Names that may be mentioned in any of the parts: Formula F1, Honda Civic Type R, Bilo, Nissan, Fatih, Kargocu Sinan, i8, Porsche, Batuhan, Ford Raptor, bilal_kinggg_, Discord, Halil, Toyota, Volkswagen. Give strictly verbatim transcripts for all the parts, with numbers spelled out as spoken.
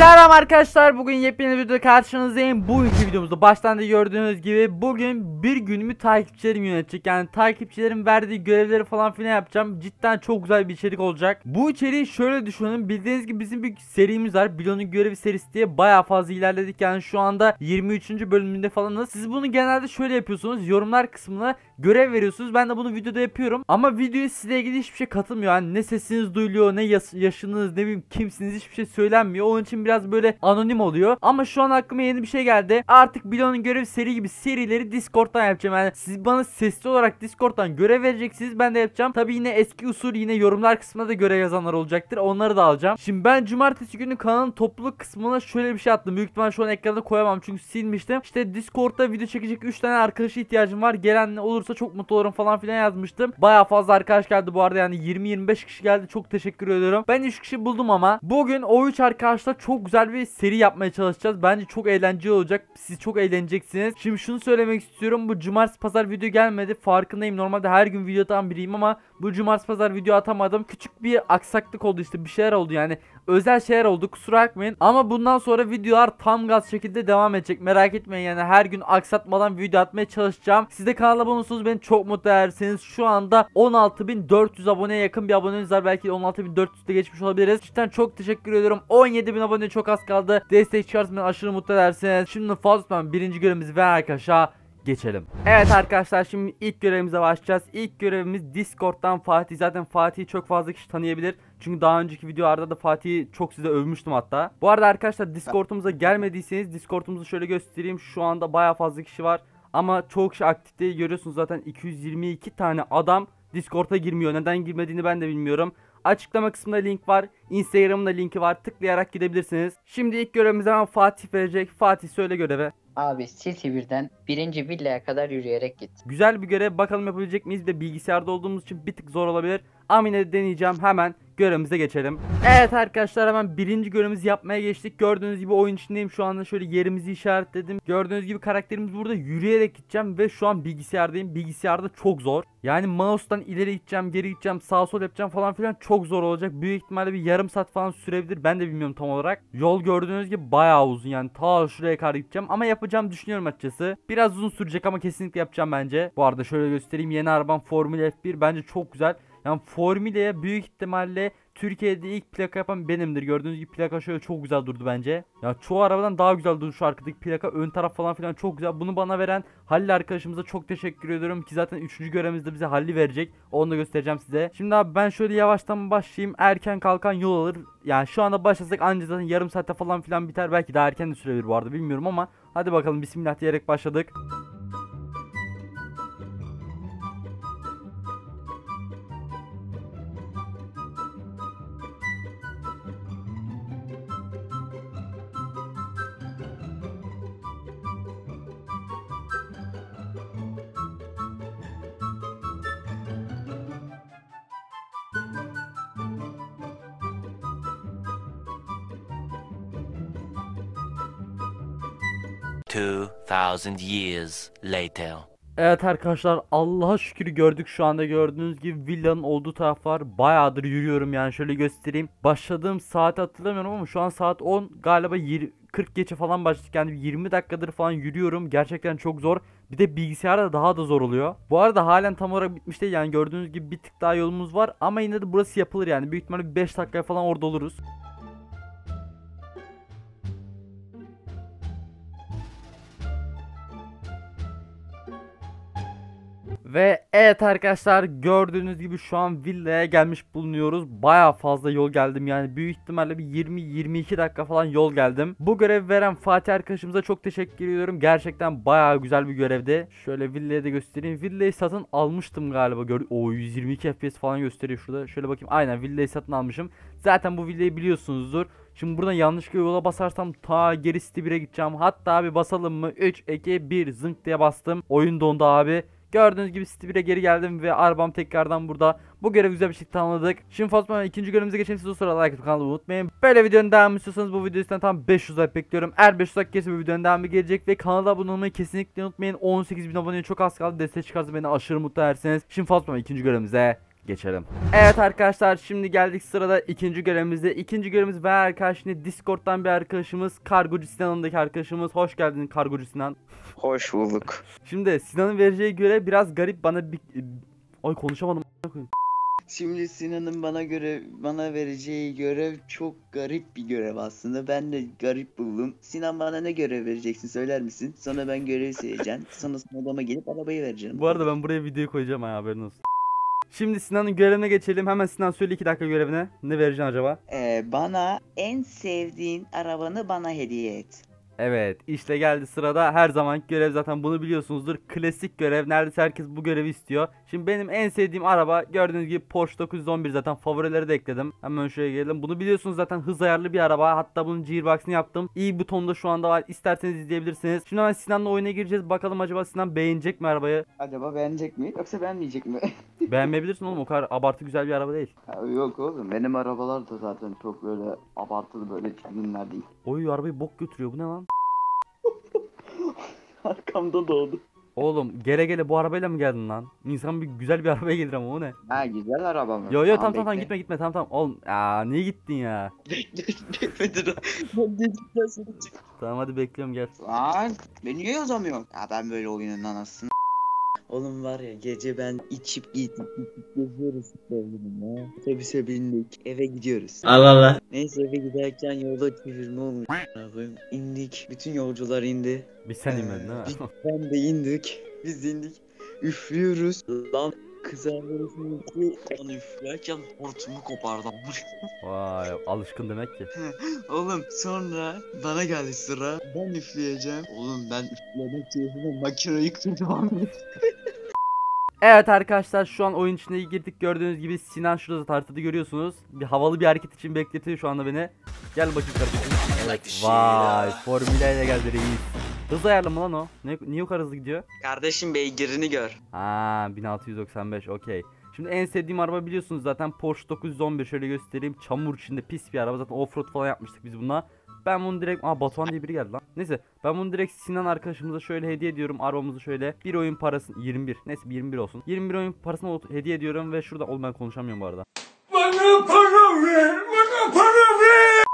Selam arkadaşlar, bugün yepyeni bir videoda karşınızdayım. Bugünkü videomuzda baştan da gördüğünüz gibi bugün bir günümü takipçilerim yönetecek. Yani takipçilerin verdiği görevleri falan filan yapacağım. Cidden çok güzel bir içerik olacak. Bu içeriği şöyle düşünün, bildiğiniz gibi bizim bir serimiz var, Bilo'nun görevi serisi diye. Bayağı fazla ilerledik, yani şu anda yirmi üçüncü bölümünde falanız. Siz bunu genelde şöyle yapıyorsunuz, yorumlar kısmına görev veriyorsunuz, ben de bunu videoda yapıyorum. Ama videoya size ilgili hiçbir şey katılmıyor, yani ne sesiniz duyuluyor, ne yaşınız, ne bileyim kimsiniz, hiçbir şey söylenmiyor. Onun için biraz böyle anonim oluyor. Ama şu an aklıma yeni bir şey geldi. Artık Bilo'nun görev seri gibi serileri Discord'dan yapacağım. Yani siz bana sesli olarak Discord'dan görev vereceksiniz, ben de yapacağım. Tabi yine eski usul, yine yorumlar kısmına da görev yazanlar olacaktır, onları da alacağım. Şimdi ben cumartesi günü kanalın topluluk kısmına şöyle bir şey attım. Büyük ihtimalle şu an ekranda koyamam çünkü silmiştim. İşte Discord'da video çekecek üç tane arkadaşa ihtiyacım var, gelen olursa çok mutlu olurum falan filan yazmıştım. Baya fazla arkadaş geldi bu arada, yani yirmi yirmi beş kişi geldi. Çok teşekkür ediyorum. Ben üç kişi buldum ama bugün o üç arkadaşla çok çok güzel bir seri yapmaya çalışacağız. Bence çok eğlenceli olacak, siz çok eğleneceksiniz. Şimdi şunu söylemek istiyorum, bu cumartesi pazar video gelmedi, farkındayım. Normalde her gün video atan biriyim ama bu cumartesi pazar video atamadım. Küçük bir aksaklık oldu, işte bir şeyler oldu, yani özel şeyler oldu, kusura bakmayın. Ama bundan sonra videolar tam gaz şekilde devam edecek, merak etmeyin. Yani her gün aksatmadan video atmaya çalışacağım. Siz de kanala abone olursunuz, beni çok mutlu edersiniz. Şu anda on altı bin dört yüz aboneye yakın bir aboneniz var, belki on altı bin dört yüz'de geçmiş olabiliriz. Cidden çok teşekkür ediyorum. on yedi bin abone çok az kaldı, destek çıkarsın, beni aşırı mutlu edersiniz. Şimdi fazla tutmayın, birinci görevimizi ver arkadaşa geçelim. Evet arkadaşlar, şimdi ilk görevimize başlayacağız. İlk görevimiz Discord'dan Fatih. Zaten Fatih'i çok fazla kişi tanıyabilir, çünkü daha önceki videolarda da Fatih'i çok size övmüştüm hatta. Bu arada arkadaşlar, Discord'umuza gelmediyseniz Discord'umuzu şöyle göstereyim. Şu anda baya fazla kişi var ama çoğu kişi aktif değil, görüyorsunuz zaten iki yüz yirmi iki tane adam Discord'a girmiyor. Neden girmediğini ben de bilmiyorum. Açıklama kısmında link var, Instagram'da linki var, tıklayarak gidebilirsiniz. Şimdi ilk görevimize hemen Fatih verecek. Fatih söyle göreve. Abi City birden birinci villaya kadar yürüyerek git. Güzel bir görev, bakalım yapabilecek miyiz de bilgisayarda olduğumuz için bir tık zor olabilir. Amine deneyeceğim, hemen görevimize geçelim. Evet arkadaşlar, hemen birinci görevimizi yapmaya geçtik. Gördüğünüz gibi oyun içindeyim şu anda, şöyle yerimizi işaretledim. Gördüğünüz gibi karakterimiz burada, yürüyerek gideceğim ve şu an bilgisayardayım. Bilgisayarda çok zor, yani mouse'dan ileri gideceğim, geri gideceğim, sağ sol yapacağım falan filan, çok zor olacak. Büyük ihtimalle bir yarım saat falan sürebilir, ben de bilmiyorum tam olarak. Yol gördüğünüz gibi bayağı uzun, yani ta şuraya kadar gideceğim ama yapacağım düşünüyorum açıkçası. Biraz uzun sürecek ama kesinlikle yapacağım bence. Bu arada şöyle göstereyim, yeni arabam Formula F bir, bence çok güzel. Yani Formula'ya büyük ihtimalle Türkiye'de ilk plaka yapan benimdir. Gördüğünüz gibi plaka şöyle çok güzel durdu bence. Ya çoğu arabadan daha güzel durdu şu arkadaki plaka, ön taraf falan filan çok güzel. Bunu bana veren Halil arkadaşımıza çok teşekkür ediyorum ki zaten üçüncü görevimizde bize Halil verecek, onu da göstereceğim size. Şimdi abi ben şöyle yavaştan başlayayım, erken kalkan yol alır. Yani şu anda başlasak ancak zaten yarım saatte falan filan biter, belki daha erken de sürebilir bu arada, bilmiyorum ama hadi bakalım, bismillah diyerek başladık. two thousand years later. Evet arkadaşlar, Allah'a şükür gördük. Şu anda gördüğünüz gibi villanın olduğu taraf var. Bayağıdır yürüyorum, yani şöyle göstereyim. Başladığım saati hatırlamıyorum ama şu an saat on, galiba kırk geçe falan başladık. Yani yirmi dakikadır falan yürüyorum. Gerçekten çok zor. Bir de bilgisayarda daha da zor oluyor. Bu arada halen tam olarak bitmiş değil, yani gördüğünüz gibi bir tık daha yolumuz var ama yine de burası yapılır yani. Büyük ihtimalle beş dakikaya falan orada oluruz. Ve evet arkadaşlar, gördüğünüz gibi şu an villaya gelmiş bulunuyoruz. Baya fazla yol geldim, yani büyük ihtimalle bir yirmi yirmi iki dakika falan yol geldim. Bu görevi veren Fatih arkadaşımıza çok teşekkür ediyorum. Gerçekten baya güzel bir görevdi. Şöyle villaya da göstereyim. Villayı satın almıştım galiba. Gör o yüz yirmi iki F P S falan gösteriyor şurada. Şöyle bakayım. Aynen, villayı satın almışım. Zaten bu villayı biliyorsunuzdur. Şimdi buradan yanlışlıkla yola basarsam ta geri City bir'e gideceğim. Hatta bir basalım mı? üç, iki, bir zınk diye bastım. Oyun dondu abi. Gördüğünüz gibi City bir'e geri geldim ve arabam tekrardan burada. Bu görevi güzel bir şekilde tamamladık. Şimdi fazla ikinci görevimize geçelim. Siz o sırada like atıp kanalı unutmayın. Böyle videonun devamı istiyorsanız bu videoyu tam beş yüz like bekliyorum. Eğer beş yüz like gelirse bu videonun devamı gelecek ve kanala abone olmayı kesinlikle unutmayın. on sekiz bin aboneye çok az kaldı, destek çıkarsa beni aşırı mutlu edersiniz. Şimdi fazla ikinci görevimize geçelim. Evet arkadaşlar, şimdi geldik sırada ikinci görevimizde. İkinci görevimiz ben arkadaşım, Discord'dan bir arkadaşımız, Kargocu Sinan'daki arkadaşımız. Hoş geldin Kargocu Sinan. Hoş bulduk. Şimdi Sinan'ın vereceği görev biraz garip. Bana bir... Ay konuşamadım. Şimdi Sinan'ın bana göre bana vereceği görev çok garip bir görev aslında. Ben de garip buldum. Sinan, bana ne görev vereceksin söyler misin? Sonra ben görevi söyleyeceğim. Sonra odama gelip arabayı vereceğim. Bu arada ben buraya videoyu koyacağım ha, haberin olsun. Şimdi Sinan'ın görevine geçelim. Hemen Sinan söyle iki dakika görevine. Ne vereceksin acaba? Ee, bana en sevdiğin arabanı bana hediye et. Evet, işte geldi sırada her zamanki görev, zaten bunu biliyorsunuzdur. Klasik görev, neredeyse herkes bu görevi istiyor. Şimdi benim en sevdiğim araba gördüğünüz gibi Porsche dokuz yüz on bir, zaten favorileri de ekledim. Hemen şöyle gelelim. Bunu biliyorsunuz zaten, hız ayarlı bir araba. Hatta bunun gearbox'ını yaptım. İyi butonda şu anda var. İsterseniz izleyebilirsiniz. Şimdi hemen Sinan'la oyuna gireceğiz. Bakalım acaba Sinan beğenecek mi arabayı? Acaba beğenecek mi yoksa beğenmeyecek mi? Beğenmeyebilirsin oğlum, o kadar abartı güzel bir araba değil. Ya yok oğlum, benim arabalar da zaten çok böyle abartılı böyle çılgınlar değil. Oy, arabayı bok götürüyor, bu ne lan? Arkamda doğdu. Oğlum gele gele bu arabayla mı geldin lan? İnsan bir güzel bir arabaya gelir ama, o ne? Ha, güzel araba mı? Yo yo, tamam tamam gitme gitme, tamam tamam. Oğlum aa, niye gittin ya? Bekledim. Tamam hadi bekliyorum, gel. Lan ben niye yazamıyorum? Ya ben böyle oyunun anasını. Oğlum var ya, gece ben içip gittim. Geziyoruz sevgilim ya. Otobüse bindik, eve gidiyoruz. Allah Allah. Neyse, eve giderken yolda çevirme olmuş. İndik, bütün yolcular indi. Biz sen inmedin ha. Ben de indik, biz indik. Üflüyoruz. Lan kızarlarımın ki ben üflerken hortumu kopardım. Vay, alışkın demek ki. Oğlum sonra bana geldi sıra. Ben üfleyeceğim. Oğlum ben üflemek yerine makineyi kırdım. Evet arkadaşlar, şu an oyun içine girdik. Gördüğünüz gibi Sinan şurada tartıda görüyorsunuz. Bir havalı bir hareket için bekletiyor şu anda beni. Gel bakayım kardeşim. Vay, Formula ile geldi reis. Hız ayarlı mı lan o? Ne, niye o kadar hızlı gidiyor? Kardeşim beygirini gör. Ha, bin altı yüz doksan beş, okey. Şimdi en sevdiğim araba biliyorsunuz zaten Porsche dokuz yüz on bir, şöyle göstereyim. Çamur içinde pis bir araba, zaten offroad falan yapmıştık biz bununla. Ben bunu direkt, aa Batuhan diye biri geldi lan. Neyse, ben bunu direkt Sinan arkadaşımıza şöyle hediye ediyorum. Arabamızı şöyle bir oyun parası yirmi bir, neyse yirmi bir olsun. yirmi bir oyun parasına hediye ediyorum ve şurada, oğlum ben konuşamıyorum bu arada. Bana para ver, bana para ver.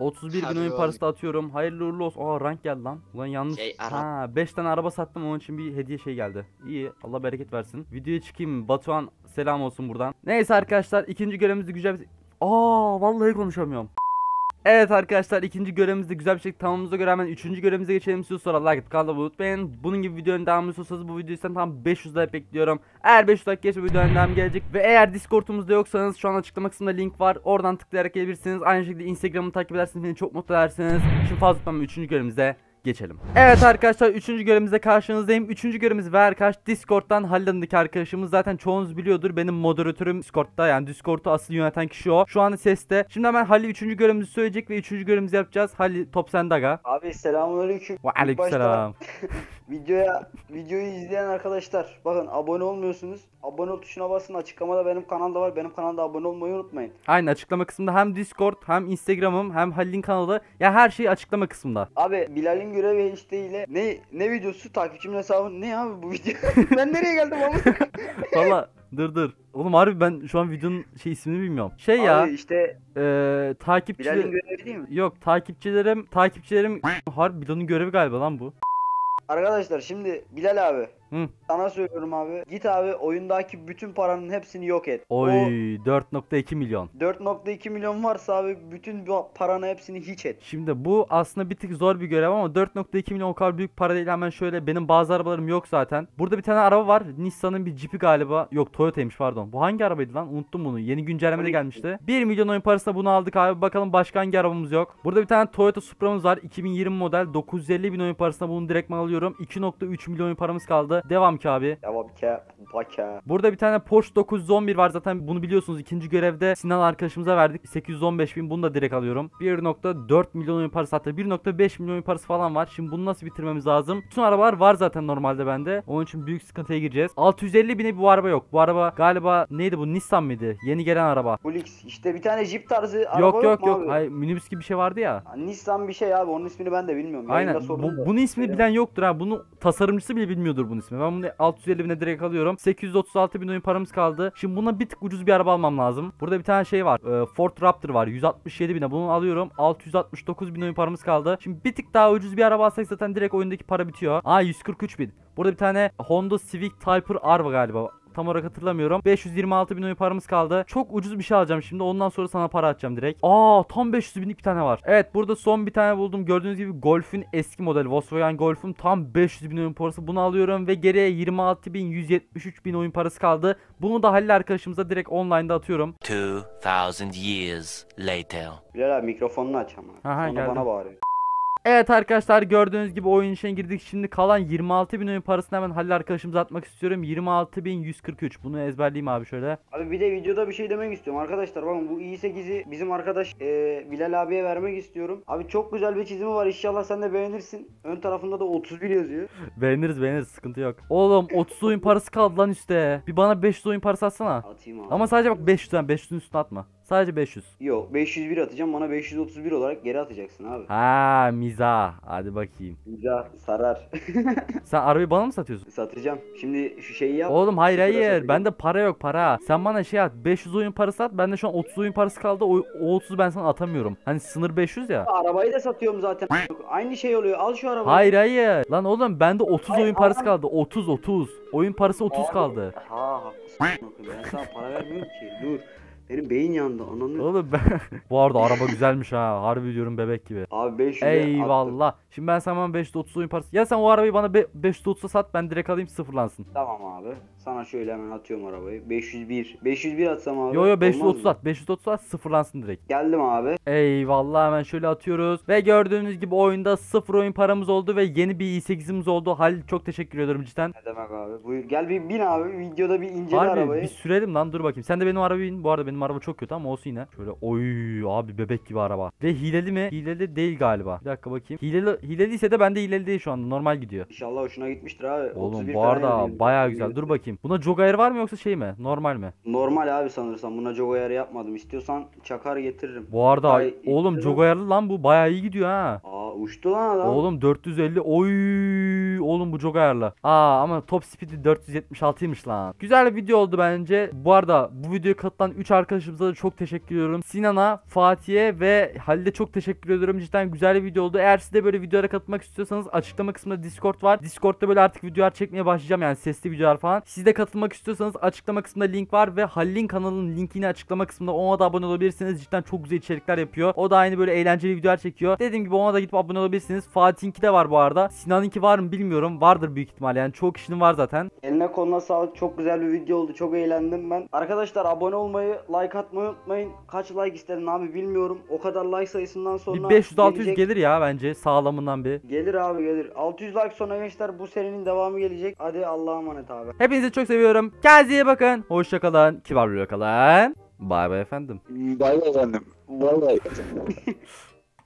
otuz bir bin oyun parası da atıyorum. Hayırlı uğurlu olsun. Aa rank geldi lan. Ulan yanlış. Şey, ha, beş tane araba sattım, onun için bir hediye şey geldi. İyi, Allah bereket versin. Videoya çıkayım. Batuhan selam olsun buradan. Neyse arkadaşlar, ikinci görevimizde güzel bir... Aa vallahi konuşamıyorum. Evet arkadaşlar, ikinci görevimizde güzel bir şey tamamımıza göre hemen üçüncü görevimize geçelim. Siz sonra like atıp kanalıma unutmayın. Bunun gibi videonun devamını istiyorsanız bu videoyu sen tam beş yüz like bekliyorum. Eğer beş yüz like geçse videonun devamı gelecek. Ve eğer Discord'umuzda yoksanız şu an açıklama kısmında link var. Oradan tıklayarak gelebilirsiniz. Aynı şekilde Instagram'ı takip edersiniz, beni çok mutlu edersiniz. Şimdi fazla tutmam, üçüncü görevimize geçelim. Evet arkadaşlar, üçüncü görevimize karşınızdayım. Üçüncü görevimiz ve arkadaş Discord'dan Halil'deki arkadaşımız, zaten çoğunuz biliyordur. Benim moderatörüm Discord'da, yani Discord'u asıl yöneten kişi o. Şu anda seste. Şimdi hemen Halil üçüncü görevimizi söyleyecek ve üçüncü görevimizi yapacağız. Halil top sende aga. Abi selamünaleyküm. Ve aleykümselam. Videoya videoyu izleyen arkadaşlar, bakın abone olmuyorsunuz. Abone ol tuşuna basın. Açıklamada benim kanalda var. Benim kanalda abone olmayı unutmayın. Aynı açıklama kısmında hem Discord, hem Instagram'ım, hem Halil'in kanalı. Ya yani her şey açıklama kısmında. Abi Bilal'in görev ile ne ne videosu, takipçimin hesabı ne abi bu video? Ben nereye geldim oğlum? Valla dur dur. Oğlum harbi ben şu an videonun şey ismini bilmiyorum. Şey abi ya. işte eee takipçilerim görevi değil mi? Yok, takipçilerim takipçilerim harbi Bilal'in görevi galiba lan bu. Arkadaşlar şimdi Bilal abi, hı, sana söylüyorum abi, git abi oyundaki bütün paranın hepsini yok et. Oy, dört nokta iki milyon. dört nokta iki milyon varsa abi bütün paranı hepsini hiç et. Şimdi bu aslında bir tık zor bir görev ama dört nokta iki milyon o kadar büyük para değil. Hemen şöyle, benim bazı arabalarım yok zaten. Burada bir tane araba var, Nissan'ın bir Jeep'i galiba. Yok, Toyota'ymış pardon. Bu hangi arabaydı lan? Unuttum bunu. Yeni güncellemede gelmişti. bir milyon oyun parasına bunu aldık abi. Bakalım başka hangi arabamız yok. Burada bir tane Toyota Supra'mız var, iki bin yirmi model. dokuz yüz elli bin oyun parasına bunu direktman alıyorum. iki nokta üç milyon oyun paramız kaldı. Devam ki abi. Devam ki. Baka. Burada bir tane Porsche dokuz yüz on bir var, zaten bunu biliyorsunuz. İkinci görevde Sinan arkadaşımıza verdik. sekiz yüz on beş bin, bunu da direkt alıyorum. bir nokta dört milyon oyun parası, hatta bir nokta beş milyon oyun parası falan var. Şimdi bunu nasıl bitirmemiz lazım? Bütün arabalar var zaten normalde bende. Onun için büyük sıkıntıya gireceğiz. altı yüz elli bine bu araba yok. Bu araba galiba neydi bu? Nissan mıydı? Yeni gelen araba. Bulix. İşte bir tane Jeep tarzı araba yok. Yok yok yok. Abi? Hayır, minibüs gibi bir şey vardı ya. ya. Nissan bir şey abi. Onun ismini ben de bilmiyorum. Aynen. Bu, bunun ismini bilen yoktur ha. Bunun tasarımcısı bile bilmiyordur bunun ismini. basmıyor. Ben bunu altı yüz elli bine direkt alıyorum. sekiz yüz otuz altı bin oyun paramız kaldı. Şimdi buna bir tık ucuz bir araba almam lazım. Burada bir tane şey var. E, Ford Raptor var. yüz altmış yedi bine bunu alıyorum. altı yüz altmış dokuz bin oyun paramız kaldı. Şimdi bir tık daha ucuz bir araba alsak zaten direkt oyundaki para bitiyor. Aa, yüz kırk üç bin. Burada bir tane Honda Civic Type R var galiba. Tam olarak hatırlamıyorum. beş yüz yirmi altı bin oyun paramız kaldı. Çok ucuz bir şey alacağım şimdi. Ondan sonra sana para atacağım direkt. Aa, tam beş yüz binlik bir tane var. Evet, burada son bir tane buldum. Gördüğünüz gibi Golf'ün eski modeli. Volkswagen Golf'ün tam beş yüz bin oyun parası. Bunu alıyorum ve geriye yirmi altı bin yüz yetmiş üç bin oyun parası kaldı. Bunu da Halil arkadaşımıza direkt online'da atıyorum. iki bin years later. Bilal abi mikrofonunu aç ama. Aha, sonra bana bağırıyor. Evet arkadaşlar, gördüğünüz gibi oyun içine girdik. Şimdi kalan yirmi altı bin oyun parasını hemen Halil arkadaşımıza atmak istiyorum. yirmi altı bin yüz kırk üç. Bunu ezberleyeyim abi şöyle. Abi bir de videoda bir şey demek istiyorum arkadaşlar. Bakın bu i sekizi bizim arkadaş ee, Bilal abiye vermek istiyorum. Abi çok güzel bir çizimi var. İnşallah sen de beğenirsin. Ön tarafında da otuz bir yazıyor. Beğeniriz beğeniriz, sıkıntı yok. Oğlum otuz oyun parası kaldı lan üstte. Bir bana beş yüz oyun parası atsana. Atayım abi. Ama sadece bak beş yüzden beş yüzün üstüne atma. Sadece beş yüz. Yok, beş yüz bir atacağım, bana beş yüz otuz bir olarak geri atacaksın abi. Ha, mizah. Hadi bakayım. Mizah sarar. Sen arabayı bana mı satıyorsun? Satacağım. Şimdi şu şeyi yap. Oğlum hayır hayır. Bende para yok, para. Sen bana şey at. beş yüz oyun parası at. Bende şu an otuz oyun parası kaldı. O, o otuz ben sana atamıyorum. Hani sınır beş yüz ya. Arabayı da satıyorum zaten. Aynı şey oluyor. Al şu arabayı. Hayır hayır. Lan oğlum bende otuz hayır, oyun adam. parası kaldı. otuz otuz. Oyun parası otuz abi kaldı. Ha haklısın. Ben sana para vermiyorum ki. Dur. Benim beyin yandı ananı. Oğlum ben... Bu arada araba güzelmiş ha. Harbi diyorum, bebek gibi. Abi beş yüz. Eyvallah. Attım. Şimdi ben sana beş yüz otuz oyun parası. Ya sen o arabayı bana beş yüz otuz'a sat, ben direkt alayım, sıfırlansın. Tamam abi. Sana şöyle hemen atıyorum arabayı. beş yüz bir. beş yüz bir atsam abi. Yo yo beş yüz otuz at. beş yüz otuz at, sıfırlansın direkt. Geldim abi. Eyvallah, hemen şöyle atıyoruz. Ve gördüğünüz gibi oyunda sıfır oyun paramız oldu ve yeni bir i sekizimiz oldu. Halil çok teşekkür ederim cidden. Ne demek abi. Buyur gel bir bin abi. Videoda bir incele harbi, arabayı. Bir sürelim lan, dur bakayım. Sen de benim arabayı bin. Bu arada benim Benim araba çok kötü ama olsun yine. Şöyle oy abi, bebek gibi araba. Ve hileli mi? Hileli değil galiba. Bir dakika bakayım. Hileli, hileliyse de bende hileli değil şu anda. Normal gidiyor. İnşallah hoşuna gitmiştir abi. Oğlum bu arada bayağı güzel. Dur bakayım. Buna jog ayarı var mı yoksa şey mi? Normal mi? Normal abi sanırsam. Buna jog ayarı yapmadım. İstiyorsan çakar getiririm. Bu arada abi, oğlum jog ayarlı lan bu. Bayağı iyi gidiyor ha. Aa, uçtu lan adam. Oğlum dört yüz elli. Oy oğlum bu jog ayarlı. Aa ama top speed'i dört yüz yetmiş altıymış lan. Güzel bir video oldu bence. Bu arada bu videoya katılan üç arkadaşımıza da çok teşekkür ediyorum. Sinan'a, Fatih'e ve Halil'e çok teşekkür ediyorum. Cidden güzel bir video oldu. Eğer siz de böyle videolara katılmak istiyorsanız açıklama kısmında Discord var. Discord'da böyle artık videolar çekmeye başlayacağım, yani sesli videolar falan. Siz de katılmak istiyorsanız açıklama kısmında link var ve Halil'in kanalının linkini açıklama kısmında, ona da abone olabilirsiniz. Cidden çok güzel içerikler yapıyor. O da aynı böyle eğlenceli videolar çekiyor. Dediğim gibi ona da gidip abone olabilirsiniz. Fatih'inki de var bu arada. Sinan'ınki var mı bilmiyorum. Vardır büyük ihtimal, yani çoğu kişinin var zaten. Eline koluna sağlık. Çok güzel bir video oldu. Çok eğlendim ben. Arkadaşlar abone olmayı, like atmayı unutmayın. Kaç like istedin abi bilmiyorum. O kadar like sayısından sonra beş yüz altı yüz gelir ya bence sağlamından bir. Gelir abi gelir. altı yüz like sonra gençler bu serinin devamı gelecek. Hadi Allah'a emanet abi. Hepinizi çok seviyorum. Kendinize iyi bakın. Hoşça kalın. Kibarlı kalın. Bay bay efendim. Bay bay efendim. Bay bay.